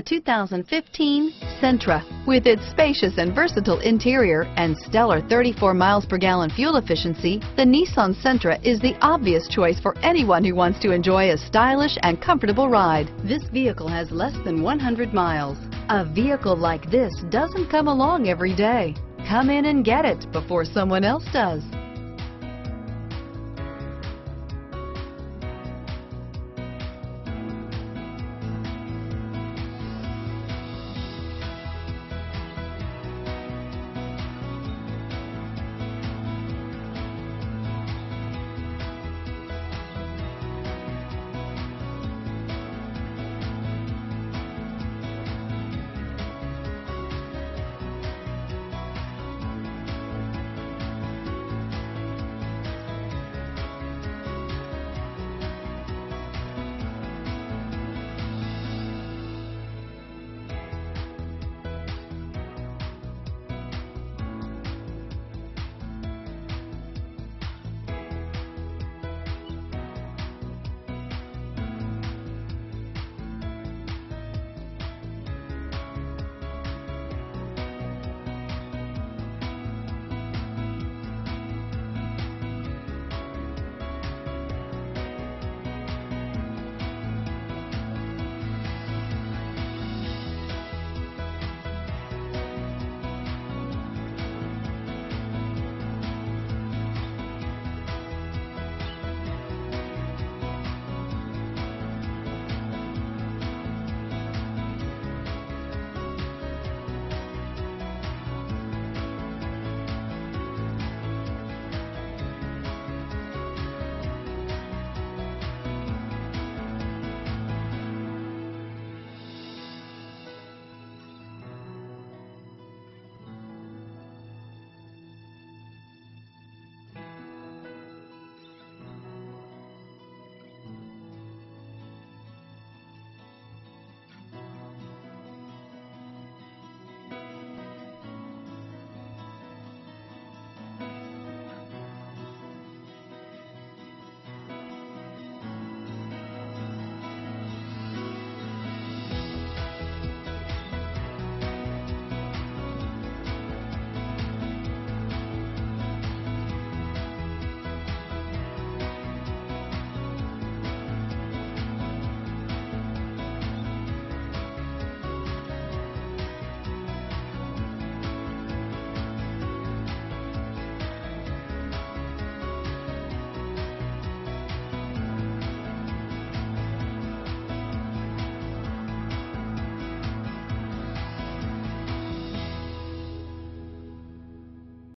The 2015 Sentra. With its spacious and versatile interior and stellar 34 miles per gallon fuel efficiency, the Nissan Sentra is the obvious choice for anyone who wants to enjoy a stylish and comfortable ride. This vehicle has less than 100 miles. A vehicle like this doesn't come along every day. Come in and get it before someone else does.